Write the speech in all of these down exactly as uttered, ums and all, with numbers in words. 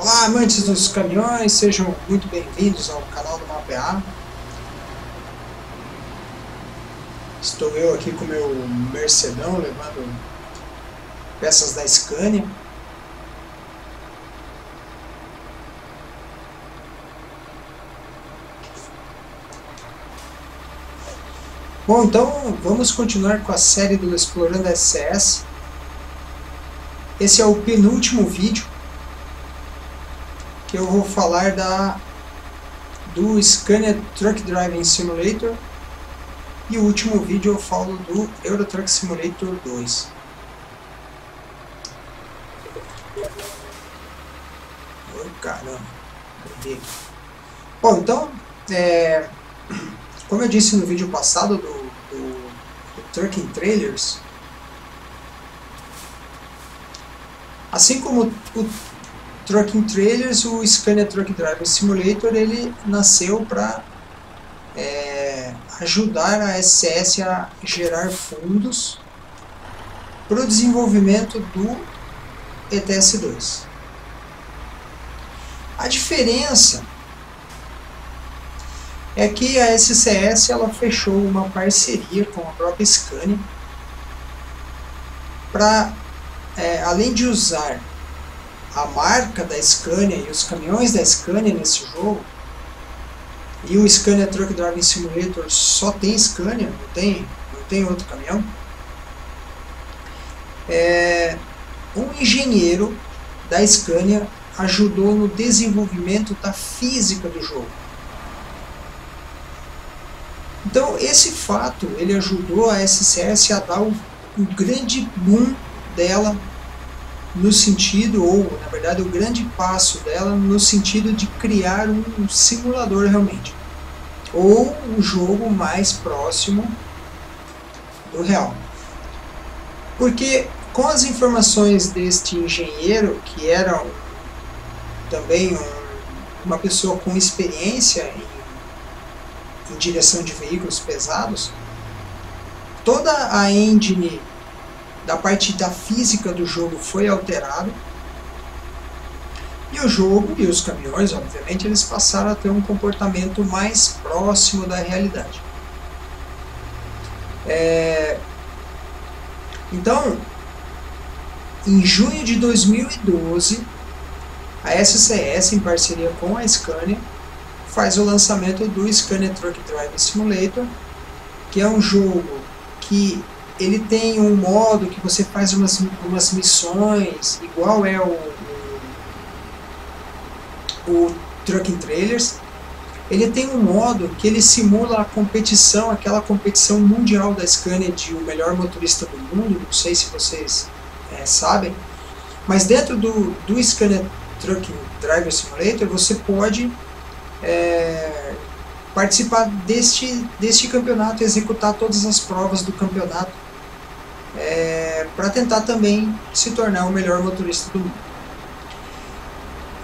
Olá, amantes dos caminhões, sejam muito bem-vindos ao canal do MAPA E A A. Estou eu aqui com o meu Mercedão, levando peças da Scania. Bom, então vamos continuar com a série do Explorando S C S. Esse é o penúltimo vídeo que eu vou falar da, do Scania Truck Driving Simulator, e o último vídeo eu falo do Euro Truck Simulator dois. Oi, caramba, perdi. Bom, então, é... como eu disse no vídeo passado do, do, do Trucking Trailers, assim como o Trucking Trailers, o Scania Truck Driving Simulator ele nasceu para é, ajudar a S C S a gerar fundos para o desenvolvimento do A T S dois. A diferença é que a S C S ela fechou uma parceria com a própria Scania para, é, além de usar a marca da Scania e os caminhões da Scania nesse jogo, e o Scania Truck Driving Simulator só tem Scania, não tem, não tem outro caminhão, é, um engenheiro da Scania ajudou no desenvolvimento da física do jogo. Então esse fato, ele ajudou a S C S a dar um, um grande boom dela, no sentido, ou na verdade o grande passo dela, no sentido de criar um, um simulador realmente, ou um jogo mais próximo do real. Porque com as informações deste engenheiro, que era um, também um, uma pessoa com experiência em em direção de veículos pesados, toda a engine da parte da física do jogo foi alterada, e o jogo e os caminhões, obviamente, eles passaram a ter um comportamento mais próximo da realidade. É... Então, em junho de dois mil e doze, a S C S, em parceria com a Scania, faz o lançamento do Scania Truck Driving Simulator, que é um jogo que ele tem um modo que você faz umas, umas missões, igual é o, o, o Trucking Trailers. Ele tem um modo que ele simula a competição, aquela competição mundial da Scania de o melhor motorista do mundo, não sei se vocês é, sabem, mas dentro do, do Scania Truck Driving Simulator você pode É, participar deste, deste campeonato, executar todas as provas do campeonato, é, para tentar também se tornar o melhor motorista do mundo.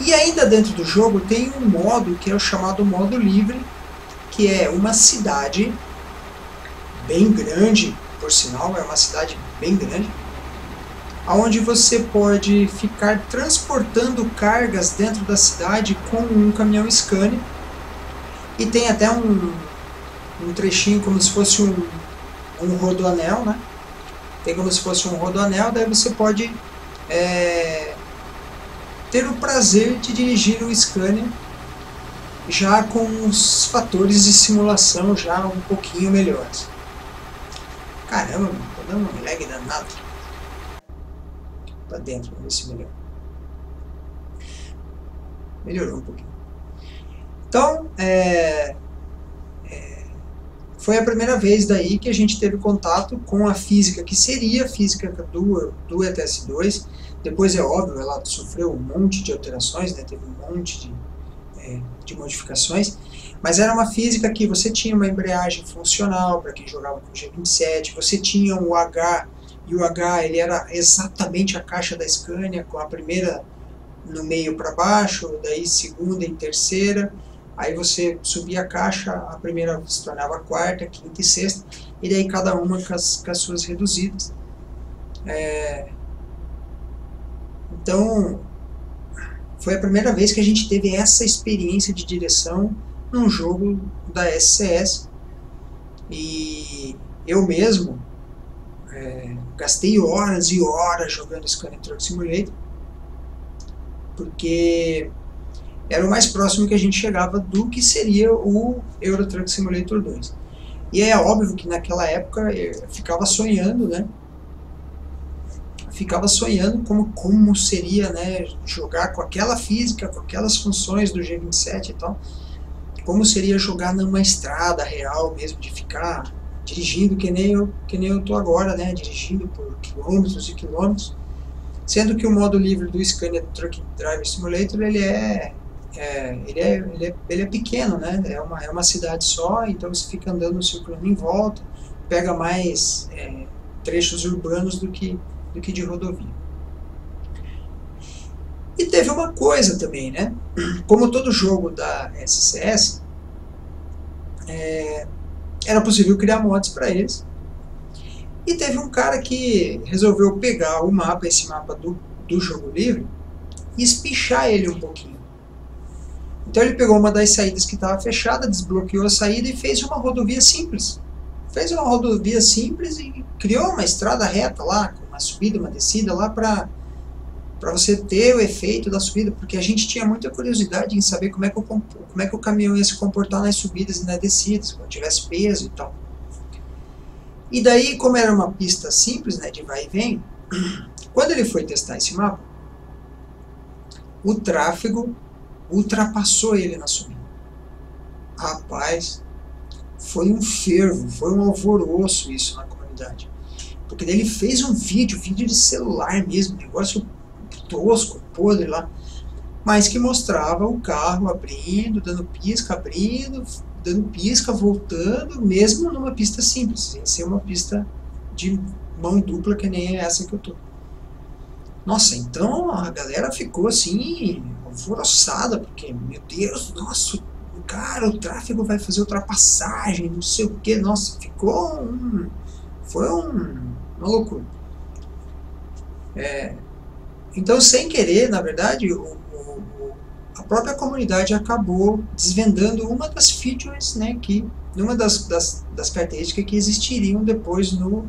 E ainda dentro do jogo tem um modo que é o chamado modo livre, que é uma cidade bem grande, por sinal, é uma cidade bem grande, onde você pode ficar transportando cargas dentro da cidade com um caminhão Scania, e tem até um, um trechinho como se fosse um, um rodoanel, né? Tem como se fosse um rodoanel, daí você pode é, ter o prazer de dirigir o Scania já com os fatores de simulação já um pouquinho melhores. Caramba, tá dando um lag danado dentro, vamos ver se melhorou. Melhorou um pouquinho. Então, é, é, foi a primeira vez daí que a gente teve contato com a física, que seria a física do, do A T S dois. Depois, é óbvio, ela sofreu um monte de alterações, né? Teve um monte de, é, de modificações, mas era uma física que você tinha uma embreagem funcional, para quem jogava com G vinte e sete, você tinha o H, e o H ele era exatamente a caixa da Scania, com a primeira no meio para baixo, daí segunda e terceira, aí você subia a caixa, a primeira se tornava a quarta, quinta e sexta, e daí cada uma com as, com as suas reduzidas. É... Então, foi a primeira vez que a gente teve essa experiência de direção num jogo da S C S. E eu mesmo é, gastei horas e horas jogando Scania Truck Simulator, porque era o mais próximo que a gente chegava do que seria o Euro Truck Simulator dois. E é óbvio que naquela época eu ficava sonhando, né? Ficava sonhando como, como seria, né, jogar com aquela física, com aquelas funções do G vinte e sete e tal, como seria jogar numa estrada real mesmo, de ficar dirigindo que nem eu, que nem eu tô agora, né, dirigindo por quilômetros e quilômetros, sendo que o modo livre do Scania Truck Driving Simulator, ele é, é, ele, é, ele, é ele é pequeno, né, é uma, é uma cidade só, então você fica andando circulando em volta, pega mais é, trechos urbanos do que do que de rodovia. E teve uma coisa também, né? Como todo jogo da S C S, é, era possível criar mods para eles. E teve um cara que resolveu pegar o mapa, esse mapa do, do jogo livre, e espichar ele um pouquinho. Então ele pegou uma das saídas que estava fechada, desbloqueou a saída e fez uma rodovia simples. Fez uma rodovia simples e criou uma estrada reta lá, com uma subida, uma descida lá para para você ter o efeito da subida, porque a gente tinha muita curiosidade em saber como é que o, como é que o caminhão ia se comportar nas subidas e nas descidas, quando tivesse peso e tal. E daí, como era uma pista simples, né, de vai e vem, quando ele foi testar esse mapa, o tráfego ultrapassou ele na subida. Rapaz, foi um fervo, foi um alvoroço isso na comunidade. Porque daí ele fez um vídeo, vídeo de celular mesmo, negócio tosco, podre lá, mas que mostrava o carro abrindo, dando pisca, abrindo, dando pisca, voltando, mesmo numa pista simples, sem ser uma pista de mão dupla que nem essa que eu tô. Nossa, então a galera ficou assim, alvoroçada, porque, meu Deus, nossa, cara, o tráfego vai fazer ultrapassagem, não sei o que, nossa, ficou um... foi um... uma loucura. É, então, sem querer, na verdade, o, o, a própria comunidade acabou desvendando uma das features, né, que, uma das, das, das características que existiriam depois no,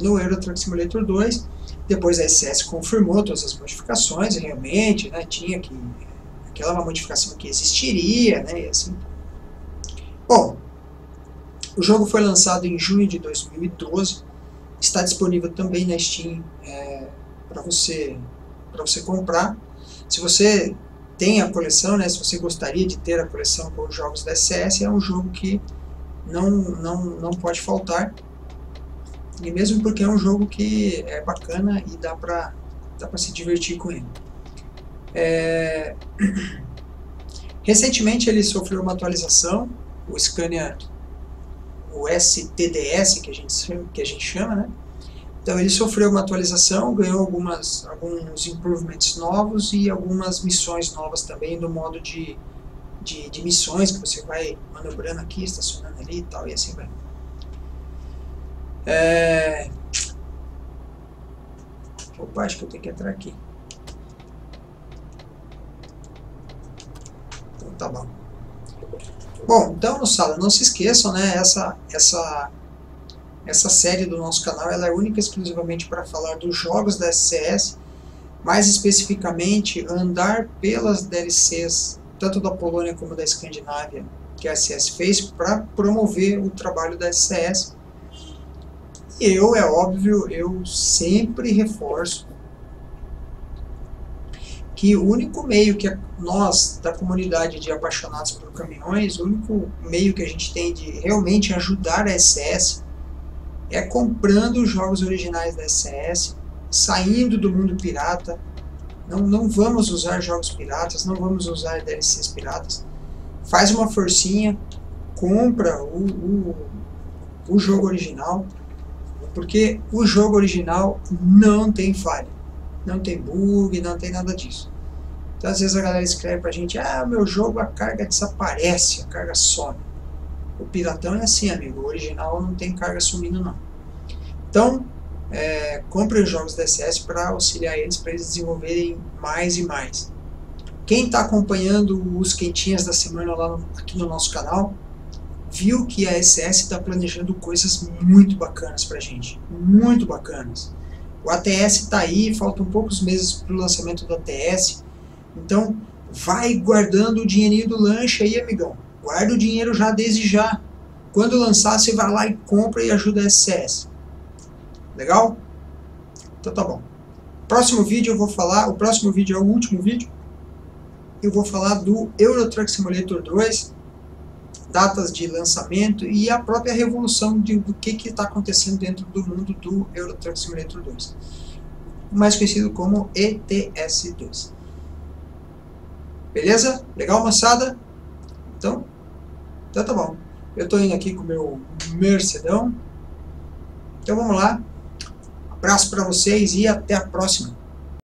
no Euro Truck Simulator dois. Depois a S S confirmou todas as modificações, realmente, né, tinha que... aquela uma modificação que existiria, né, e assim. Bom, o jogo foi lançado em junho de dois mil e doze, está disponível também na Steam é, para você, para você comprar. Se você tem a coleção, né, se você gostaria de ter a coleção com os jogos da S C S, é um jogo que não, não, não pode faltar, e mesmo porque é um jogo que é bacana e dá para dá para se divertir com ele. É... Recentemente ele sofreu uma atualização, o Scania, o S T D S que a gente, que a gente chama, né? Então ele sofreu uma atualização, ganhou algumas, alguns improvements novos e algumas missões novas também no modo de, de, de missões, que você vai manobrando aqui, estacionando ali e tal, e assim vai. É... Opa, acho que eu tenho que entrar aqui. Tá bom. Bom, então, moçada, não se esqueçam, né, essa, essa, essa série do nosso canal, ela é única e exclusivamente para falar dos jogos da S C S, mais especificamente andar pelas D L Cs, tanto da Polônia como da Escandinávia, que a S C S fez para promover o trabalho da S C S. E eu, é óbvio, eu sempre reforço que o único meio que nós, da comunidade de apaixonados por caminhões, o único meio que a gente tem de realmente ajudar a S C S é comprando os jogos originais da S C S, saindo do mundo pirata. Não, não vamos usar jogos piratas, não vamos usar D L Cs piratas. Faz uma forcinha, compra o, o, o jogo original, porque o jogo original não tem falha. Não tem bug, não tem nada disso. Então às vezes a galera escreve pra gente, ah, meu jogo a carga desaparece, a carga some. O piratão é assim, amigo, o original não tem carga sumindo não. Então, é, compre os jogos da S C S para auxiliar eles, para eles desenvolverem mais e mais. Quem está acompanhando os quentinhas da semana lá no, aqui no nosso canal, viu que a S S está planejando coisas muito bacanas para a gente, muito bacanas. O A T S está aí, faltam poucos meses para o lançamento do A T S, então vai guardando o dinheirinho do lanche aí, amigão. Guarda o dinheiro já desde já. Quando lançar, você vai lá e compra e ajuda a S S. Legal? Então tá bom. Próximo vídeo eu vou falar, o próximo vídeo é o último vídeo, eu vou falar do Euro Truck Simulator dois, datas de lançamento e a própria revolução de, do que está acontecendo dentro do mundo do Euro Truck Simulator dois, mais conhecido como A T S dois. Beleza? Legal, moçada? Então, então tá bom. Eu tô indo aqui com o meu Mercedão. Então vamos lá. Abraço para vocês e até a próxima.